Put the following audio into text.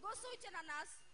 Głosujcie na nas.